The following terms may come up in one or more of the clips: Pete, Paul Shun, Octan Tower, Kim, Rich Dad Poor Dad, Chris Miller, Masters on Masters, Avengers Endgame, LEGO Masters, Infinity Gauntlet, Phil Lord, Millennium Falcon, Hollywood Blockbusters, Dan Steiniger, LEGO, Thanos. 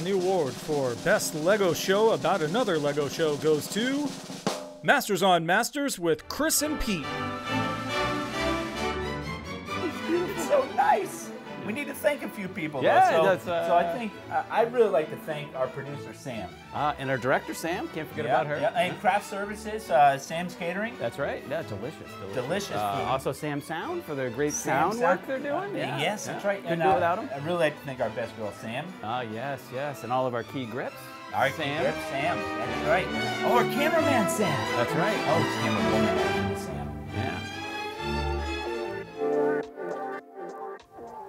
And the award for Best LEGO Show About Another LEGO Show goes to Masters on Masters with Chris and Pete. It's so nice. We need to thank a few people. Yeah, though. So I think I'd really like to thank our producer Sam and our director Sam. Can't forget about her. Yeah. And Craft Services, Sam's Catering. That's right. Yeah, delicious food. Also, Sam Sound for their great sound work they're doing. Yes, that's right. Couldn't do without them. I really like to thank our best girl Sam. Yes, and all of our key grips. All right, Sam. Key grips, Sam. That's right. Oh, our cameraman Sam. That's right. Oh, cameraman Sam. Yeah.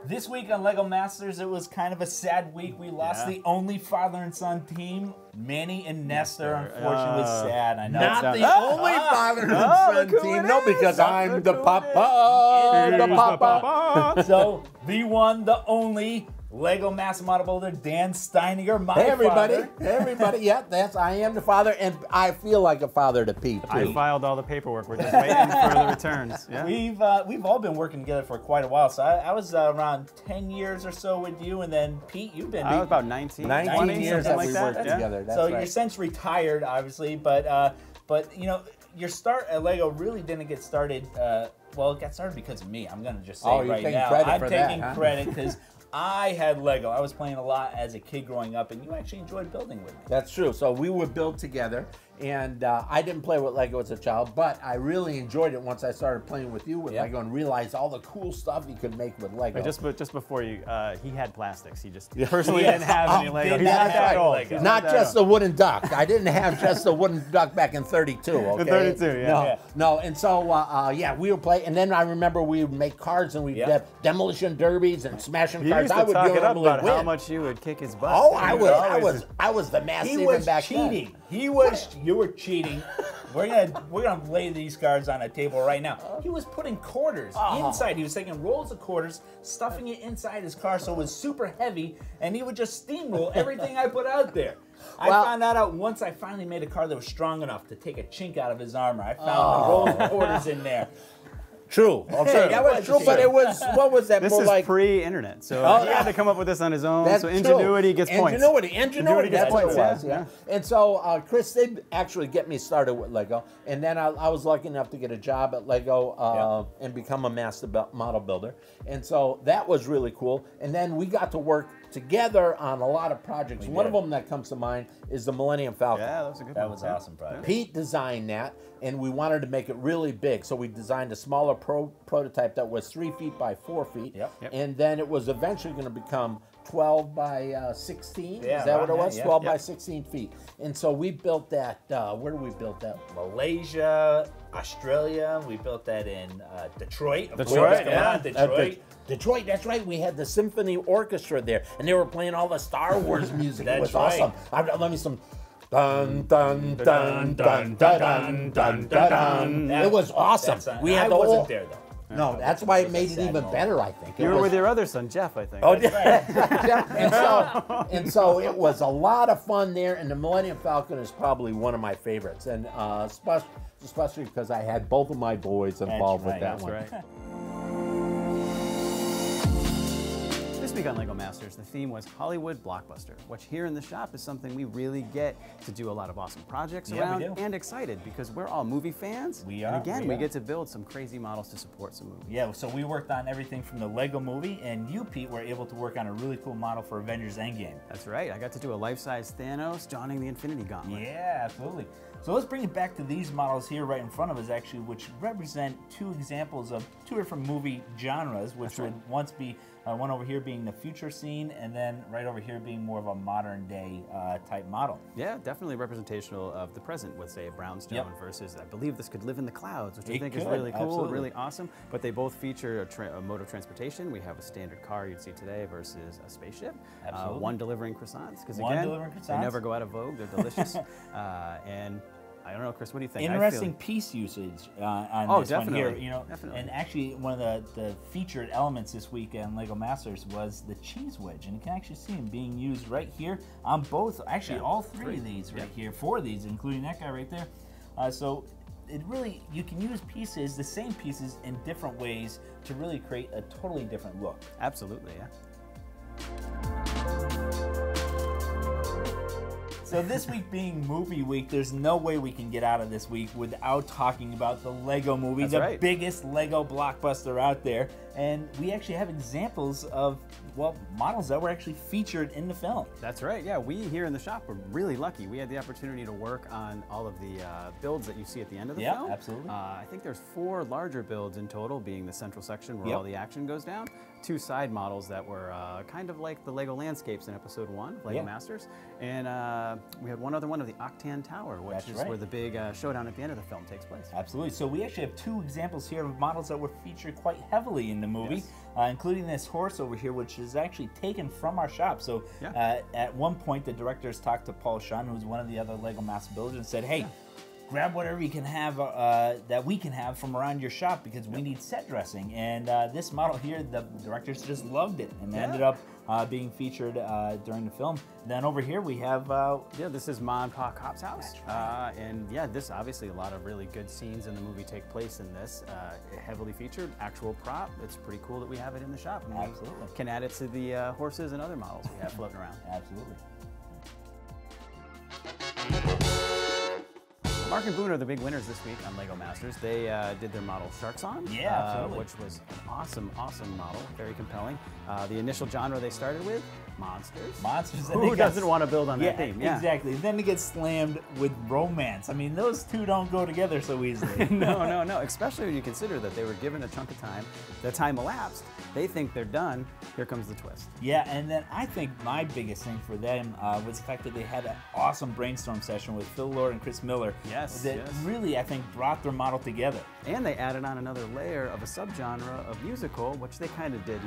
This week on LEGO Masters, it was kind of a sad week. We lost the only father and son team. Manny and Nestor, unfortunately, was sad. I know. Not the only father and son team. No, because I'm the papa. The papa. So, the one, the only LEGO Master Model Builder, Dan Steiniger, my father. Everybody. Yeah, I am the father, and I feel like a father to Pete, too. I filed all the paperwork. We're just waiting for the returns. Yeah. We've all been working together for quite a while. So I was around 10 years or so with you, and then Pete, you've been. I was about 19 years that we worked together. That's right. You're since retired, obviously, but you know, your start at LEGO really didn't get started. Well, it got started because of me. I'm gonna just say right now, I'm taking credit because. I had LEGO. I was playing a lot as a kid growing up, and you actually enjoyed building with me. That's true. So we would build together, and I didn't play with LEGO as a child, but I really enjoyed it once I started playing with you with LEGO and realized all the cool stuff you could make with LEGO. But just before you, he had plastics. He just personally didn't have any LEGO. He's not that old. LEGO. Not just the wooden duck. I didn't have just the wooden duck back in 32, okay? In 32, yeah. No, and so, we would play, and then I remember we would make cards, and we'd have demolition derbies and smashing cards. I would talk it up about how much you would kick his butt. Oh, I was the master even back then. He was cheating. You were cheating. We're gonna lay these cards on a table right now. He was putting quarters inside. He was taking rolls of quarters, stuffing it inside his car, so it was super heavy, and he would just steamroll everything I put out there. I found that out once I finally made a car that was strong enough to take a chink out of his armor. I found the roll of quarters in there. True. Hey, that was true, but it was, what was that? This more is like pre-internet, so he had to come up with this on his own. That's so ingenuity gets points. Ingenuity gets points. Yeah. And so Chris did actually get me started with LEGO, and then I was lucky enough to get a job at LEGO and become a master model builder, and so that was really cool. And then we got to work together on a lot of projects. One of them that comes to mind is the Millennium Falcon. Yeah, that was a good one. That was an awesome project. Pete designed that, and we wanted to make it really big, so we designed a smaller prototype that was 3 feet by 4 feet, and then it was eventually going to become 12 by 16, is that what it was? 12 by 16 feet. And so we built that, where did we build that? Malaysia, Australia, we built that in Detroit. Detroit, that's right. We had the symphony orchestra there, and they were playing all the Star Wars music. It was awesome. I love me some dun dun dun dun dun dun dun. It was awesome. I wasn't there though. No, that's why it made it even better, I think. You were with your other son, Jeff, I think. Oh, yeah. Jeff. And so it was a lot of fun there, and the Millennium Falcon is probably one of my favorites, and especially because I had both of my boys involved with that one. That's right. This week on LEGO Masters, the theme was Hollywood Blockbuster, which here in the shop is something we really get to do a lot of awesome projects around, and excited because we're all movie fans. We are. And again, we get to build some crazy models to support some movies. Yeah, so we worked on everything from the LEGO movie, and you, Pete, were able to work on a really cool model for Avengers Endgame. That's right. I got to do a life-size Thanos donning the Infinity Gauntlet. Yeah, absolutely. So let's bring it back to these models here right in front of us, actually, which represent two examples of two different movie genres, which would once be one over here being the future scene, and then right over here being more of a modern day type model. Yeah, definitely representational of the present with, say, a brownstone versus, I believe this could live in the clouds, which I think is really cool, really awesome. But they both feature a mode of transportation. We have a standard car you'd see today versus a spaceship. Absolutely. One delivering croissants, because again, they never go out of vogue. They're delicious. And I don't know, Chris, what do you think? Interesting piece usage on this one here. You know, and actually one of the featured elements this week in LEGO Masters was the cheese wedge, and you can actually see them being used right here on both, actually all three of these right here, four of these, including that guy right there. So it really, you can use pieces, the same pieces, in different ways to really create a totally different look. Absolutely, yeah. So this week being movie week, there's no way we can get out of this week without talking about the LEGO movie, the biggest LEGO blockbuster out there. And we actually have examples of, well, models that were actually featured in the film. That's right, yeah. We here in the shop were really lucky. We had the opportunity to work on all of the builds that you see at the end of the film. Yeah, absolutely. I think there's 4 larger builds in total, being the central section where all the action goes down, 2 side models that were kind of like the LEGO landscapes in episode 1, LEGO Masters, and we had one other one of the Octan Tower, which is where the big showdown at the end of the film takes place. Absolutely. So we actually have 2 examples here of models that were featured quite heavily in the movie, including this horse over here, which is actually taken from our shop. So at one point, the directors talked to Paul Shun, who's one of the other LEGO Master builders, and said, hey, grab whatever you can have that we can have from around your shop, because we need set dressing. And this model here, the directors just loved it, and ended up being featured during the film. Then over here we have this is Ma and Pa Cop's house, and this obviously a lot of really good scenes in the movie take place in this. Heavily featured, actual prop. It's pretty cool that we have it in the shop. And absolutely, we can add it to the horses and other models we have floating around. Absolutely. Mark and Boone are the big winners this week on LEGO Masters. They did their model Sharks on, which was an awesome, awesome model, very compelling. The initial genre they started with, monsters. Monsters. Who doesn't want to build on that theme? Yeah, exactly. Then it gets slammed with romance. I mean, those two don't go together so easily. No. Especially when you consider that they were given a chunk of time. The time elapsed. They think they're done. Here comes the twist. Yeah, and then I think my biggest thing for them was the fact that they had an awesome brainstorm session with Phil Lord and Chris Miller. That really, I think, brought their model together. And they added on another layer of a subgenre of musical, which they kind of did,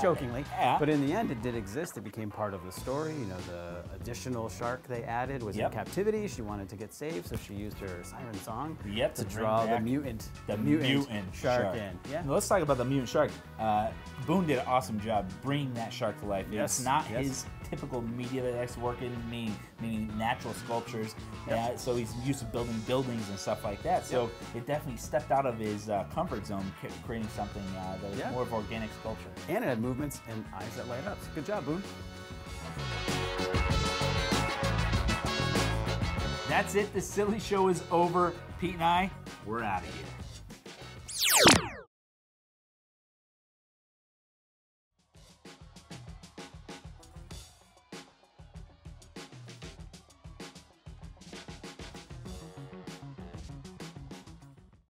jokingly. Yeah. But in the end, it did exist. It became part of the story. You know, the additional shark they added was in captivity. She wanted to get saved, so she used her siren song to draw the mutant, shark in. Yeah. Now, let's talk about the mutant shark. Boone did an awesome job bringing that shark to life. Yes. It's not his typical media that likes to work in, meaning natural sculptures. So he's used to building buildings and stuff like that. So it definitely stepped out of his comfort zone, creating something that was more of organic sculpture. And it had movements and eyes that light up. So good job, Boone. That's it. The silly show is over. Pete and I, we're out of here.